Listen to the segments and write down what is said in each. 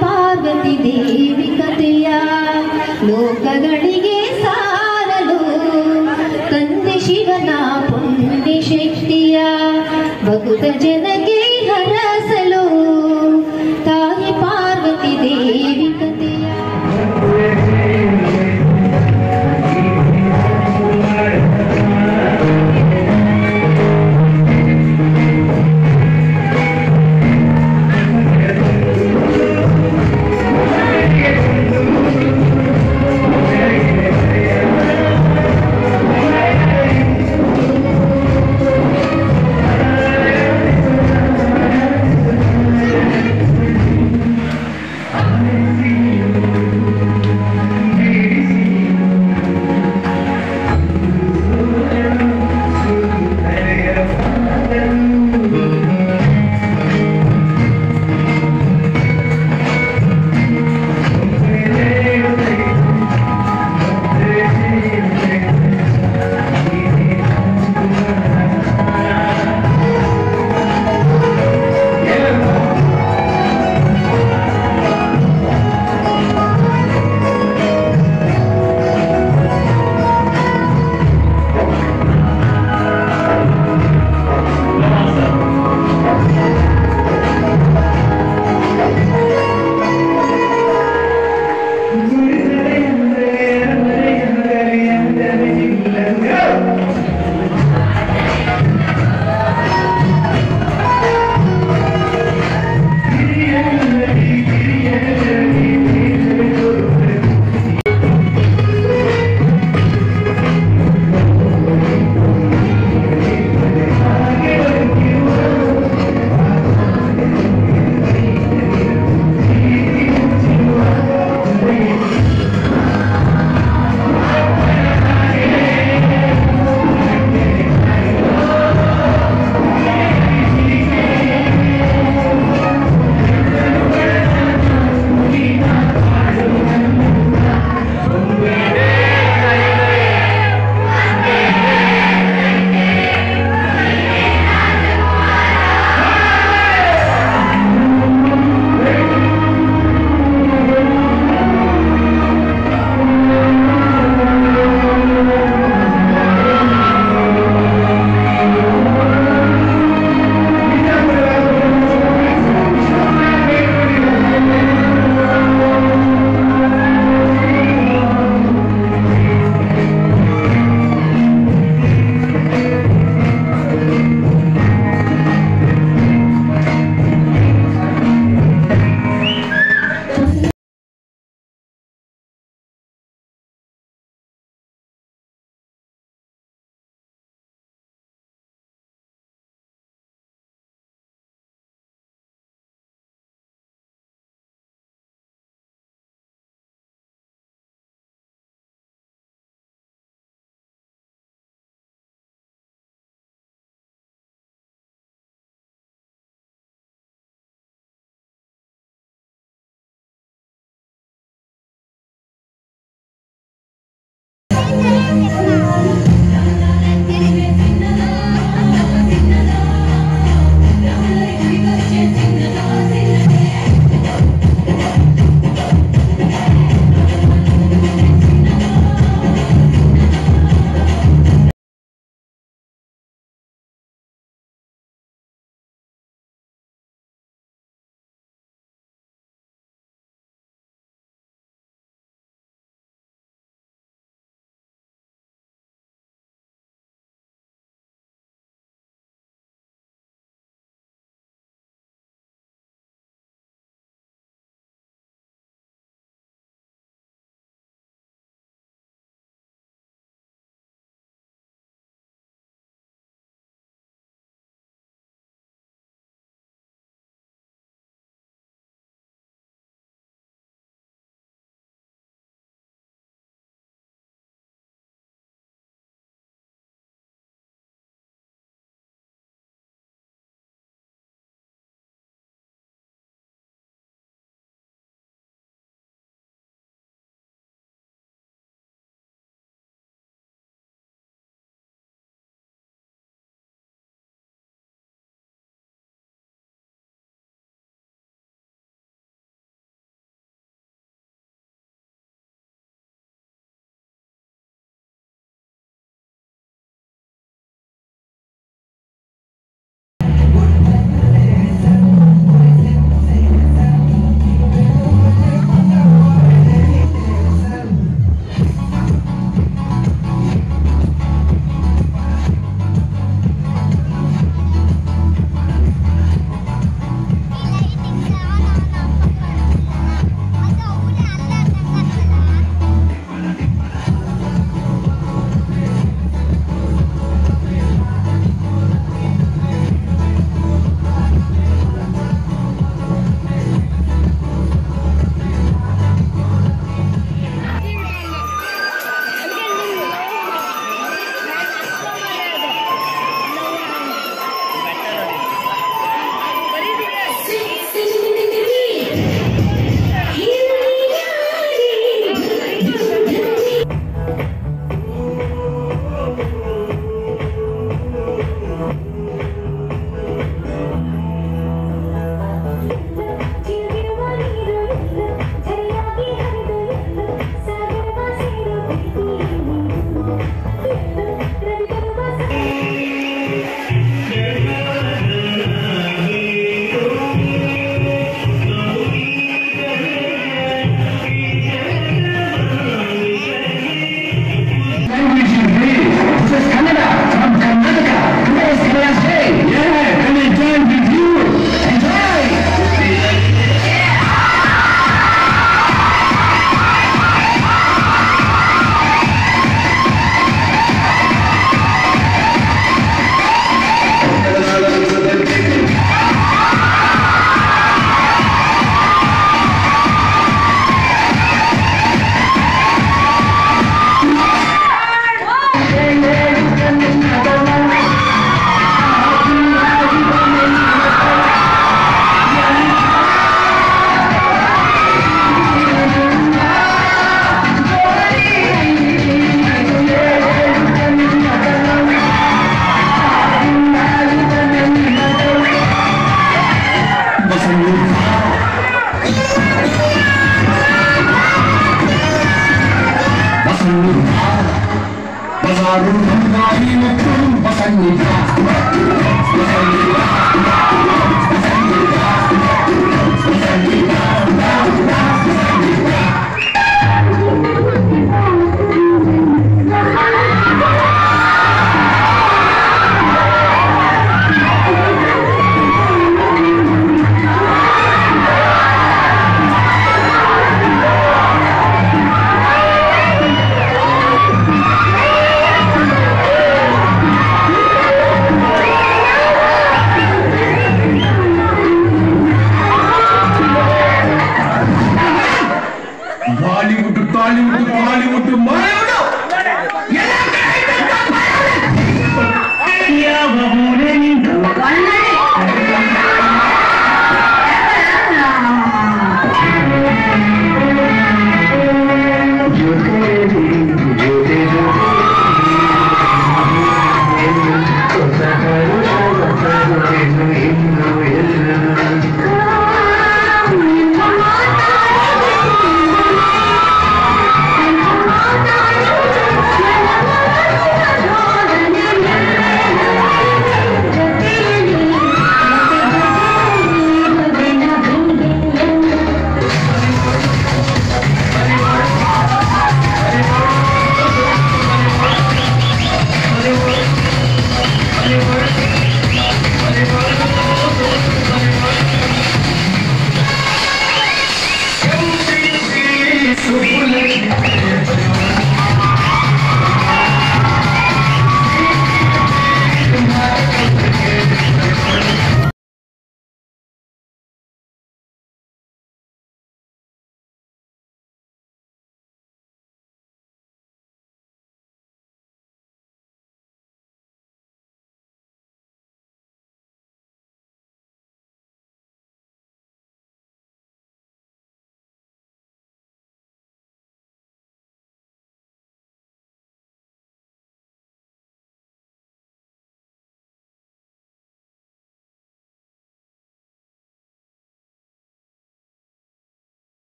Parvati Devi Kateya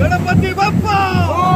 Gonna put you up.